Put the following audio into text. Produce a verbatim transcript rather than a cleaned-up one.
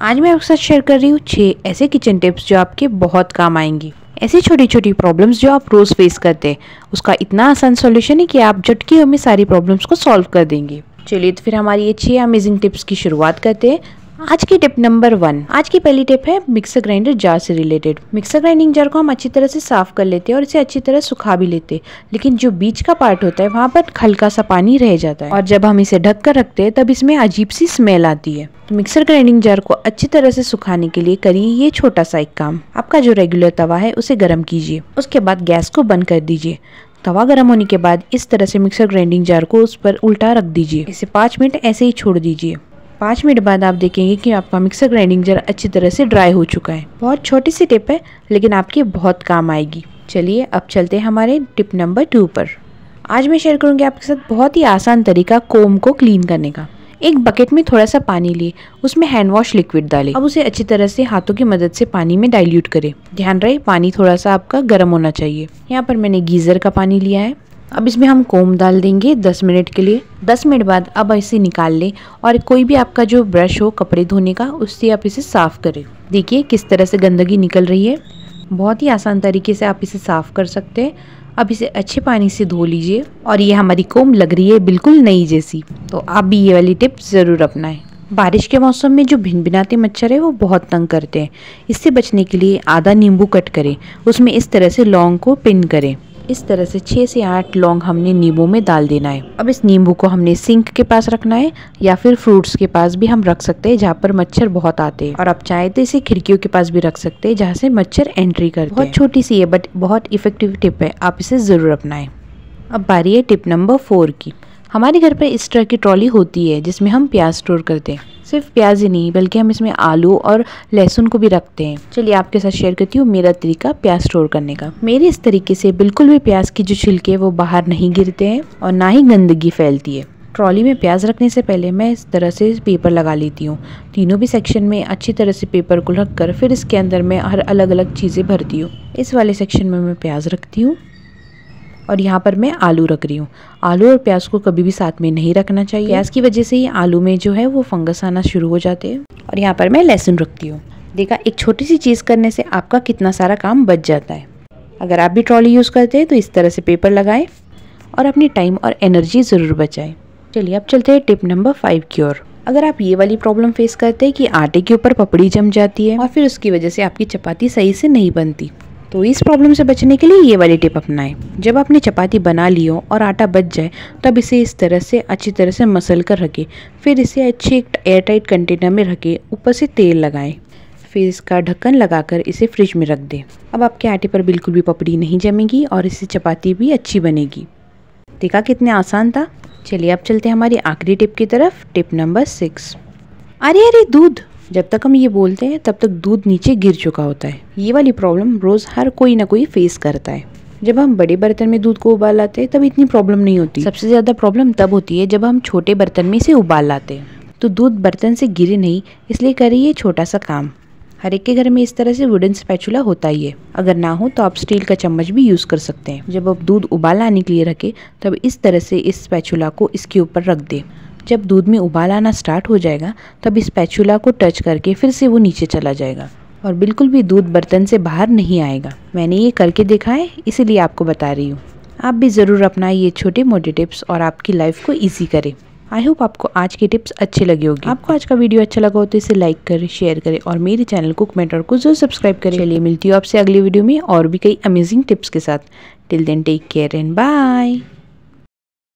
आज मैं आपके साथ शेयर कर रही हूँ छह ऐसे किचन टिप्स जो आपके बहुत काम आएंगी। ऐसी छोटी छोटी प्रॉब्लम्स जो आप रोज़ फेस करते हैं, उसका इतना आसान सॉल्यूशन है कि आप झटके में सारी प्रॉब्लम्स को सॉल्व कर देंगे। चलिए तो फिर हमारी ये छह अमेजिंग टिप्स की शुरुआत करते हैं। आज की टिप नंबर वन, आज की पहली टिप है मिक्सर ग्राइंडर जार से रिलेटेड। मिक्सर ग्राइंडिंग जार को हम अच्छी तरह से साफ कर लेते हैं और इसे अच्छी तरह सुखा भी लेते हैं, लेकिन जो बीच का पार्ट होता है वहाँ पर हल्का सा पानी रह जाता है और जब हम इसे ढक कर रखते हैं तब इसमें अजीब सी स्मेल आती है। तो मिक्सर ग्राइंडिंग जार को अच्छी तरह से सुखाने के लिए करिए ये छोटा सा एक काम। आपका जो रेगुलर तवा है उसे गर्म कीजिए, उसके बाद गैस को बंद कर दीजिए। तवा गर्म होने के बाद इस तरह से मिक्सर ग्राइंडिंग जार को उस पर उल्टा रख दीजिए। इसे पाँच मिनट ऐसे ही छोड़ दीजिए। पाँच मिनट बाद आप देखेंगे कि आपका मिक्सर ग्राइंडिंग जार अच्छी तरह से ड्राई हो चुका है। बहुत छोटी सी टिप है लेकिन आपकी बहुत काम आएगी। चलिए अब चलते हैं हमारे टिप नंबर टू पर। आज मैं शेयर करूंगी आपके साथ बहुत ही आसान तरीका कोम को क्लीन करने का। एक बकेट में थोड़ा सा पानी लिए, उसमें हैंड वॉश लिक्विड डालें। अब उसे अच्छी तरह से हाथों की मदद से पानी में डाइल्यूट करें। ध्यान रहे पानी थोड़ा सा आपका गर्म होना चाहिए। यहाँ पर मैंने गीजर का पानी लिया है। अब इसमें हम कोम डाल देंगे दस मिनट के लिए। दस मिनट बाद अब इसे निकाल लें और कोई भी आपका जो ब्रश हो कपड़े धोने का, उससे आप इसे साफ़ करें। देखिए किस तरह से गंदगी निकल रही है। बहुत ही आसान तरीके से आप इसे साफ़ कर सकते हैं। अब इसे अच्छे पानी से धो लीजिए और ये हमारी कोम लग रही है बिल्कुल नई जैसी। तो आप भी ये वाली टिप ज़रूर अपनाएं। बारिश के मौसम में जो भिनभिनाते मच्छर है वो बहुत तंग करते हैं। इससे बचने के लिए आधा नींबू कट करें, उसमें इस तरह से लौंग को पिन करें। इस तरह से छः से आठ लौंग हमने नींबू में डाल देना है। अब इस नींबू को हमने सिंक के पास रखना है या फिर फ्रूट्स के पास भी हम रख सकते हैं जहाँ पर मच्छर बहुत आते हैं। और आप चाहे तो इसे खिड़कियों के पास भी रख सकते हैं जहाँ से मच्छर एंट्री करते हैं। बहुत छोटी सी है बट बहुत इफेक्टिव टिप है, आप इसे ज़रूर अपनाएं। अब बारी है टिप नंबर फोर की। हमारे घर पर इस तरह की ट्रॉली होती है जिसमें हम प्याज स्टोर करते हैं। सिर्फ प्याज ही नहीं बल्कि हम इसमें आलू और लहसुन को भी रखते हैं। चलिए आपके साथ शेयर करती हूँ मेरा तरीका प्याज स्टोर करने का। मेरे इस तरीके से बिल्कुल भी प्याज की जो छिलके वो बाहर नहीं गिरते हैं और ना ही गंदगी फैलती है। ट्रॉली में प्याज रखने से पहले मैं इस तरह से पेपर लगा लेती हूँ। तीनों भी सेक्शन में अच्छी तरह से पेपर को रख कर फिर इसके अंदर मैं हर अलग अलग चीज़ें भरती हूँ। इस वाले सेक्शन में मैं प्याज रखती हूँ और यहाँ पर मैं आलू रख रही हूँ। आलू और प्याज को कभी भी साथ में नहीं रखना चाहिए। प्याज की वजह से ही आलू में जो है वो फंगस आना शुरू हो जाते हैं। और यहाँ पर मैं लहसुन रखती हूँ। देखा, एक छोटी सी चीज़ करने से आपका कितना सारा काम बच जाता है। अगर आप भी ट्रॉली यूज़ करते हैं तो इस तरह से पेपर लगाएं और अपनी टाइम और एनर्जी ज़रूर बचाएँ। चलिए अब चलते हैं टिप नंबर फाइव की ओर। अगर आप ये वाली प्रॉब्लम फेस करते हैं कि आटे के ऊपर पपड़ी जम जाती है और फिर उसकी वजह से आपकी चपाती सही से नहीं बनती, तो इस प्रॉब्लम से बचने के लिए ये वाली टिप अपनाएं। जब आपने चपाती बना ली हो और आटा बच जाए तब इसे इस तरह से अच्छी तरह से मसल कर रखें। फिर इसे अच्छे एक एयरटाइट कंटेनर में रखें, ऊपर से तेल लगाएं, फिर इसका ढक्कन लगाकर इसे फ्रिज में रख दें। अब आपके आटे पर बिल्कुल भी पपड़ी नहीं जमेगी और इससे चपाती भी अच्छी बनेगी। देखा कितने आसान था। चलिए अब चलते हैं हमारी आखिरी टिप की तरफ, टिप नंबर सिक्स। अरे अरे दूध, जब तक हम ये बोलते हैं तब तक दूध नीचे गिर चुका होता है। ये वाली प्रॉब्लम रोज़ हर कोई ना कोई फेस करता है। जब हम बड़े बर्तन में दूध को उबाल लाते हैं तब इतनी प्रॉब्लम नहीं होती। सबसे ज़्यादा प्रॉब्लम तब होती है जब हम छोटे बर्तन में इसे उबाल लाते हैं। तो दूध बर्तन से गिरे नहीं, इसलिए करिए ये छोटा सा काम। हर एक के घर में इस तरह से वुडन स्पैचुला होता ही है। अगर ना हो तो आप स्टील का चम्मच भी यूज़ कर सकते हैं। जब आप दूध उबाल आने के लिए रखें तब इस तरह से इस स्पैचुला को इसके ऊपर रख दें। जब दूध में उबाल आना स्टार्ट हो जाएगा तब इस स्पैचुला को टच करके फिर से वो नीचे चला जाएगा और बिल्कुल भी दूध बर्तन से बाहर नहीं आएगा। मैंने ये करके देखा है, इसीलिए आपको बता रही हूँ। आप भी ज़रूर अपनाएं ये छोटे मोटे टिप्स और आपकी लाइफ को ईजी करें। आई होप आपको आज की टिप्स अच्छे लगे होगी। आपको आज का वीडियो अच्छा लगा हो तो इसे लाइक करें, शेयर करें और मेरे चैनल कुक मेंटर को जरूर सब्सक्राइब करें। चलिए मिलती हूँ आपसे अगले वीडियो में और भी कई अमेजिंग टिप्स के साथ। Till then take care and bye.